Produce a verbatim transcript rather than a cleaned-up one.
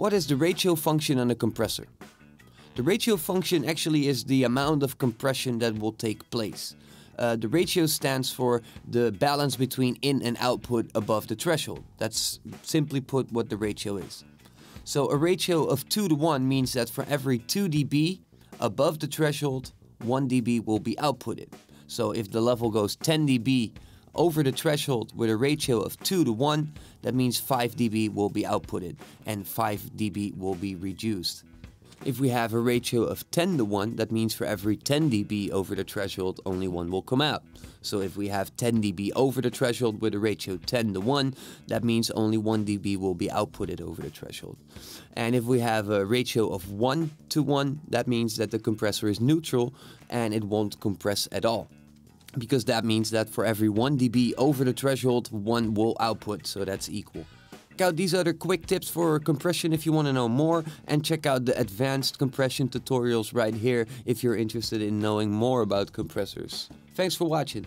What is the ratio function on a compressor? The ratio function actually is the amount of compression that will take place. Uh, the ratio stands for the balance between in and output above the threshold. That's simply put what the ratio is. So a ratio of two to one means that for every two decibels above the threshold, one decibel will be outputted. So if the level goes ten decibels over the threshold with a ratio of two to one, that means five decibels will be outputted and five decibels will be reduced. If we have a ratio of ten to one, that means for every ten decibels over the threshold, only one will come out. So if we have ten decibels over the threshold with a ratio ten to one, that means only one decibel will be outputted over the threshold. And if we have a ratio of one to one, that means that the compressor is neutral and it won't compress at all. Because that means that for every one decibel over the threshold, one will output, so that's equal. Check out these other quick tips for compression if you want to know more, and check out the advanced compression tutorials right here if you're interested in knowing more about compressors. Thanks for watching.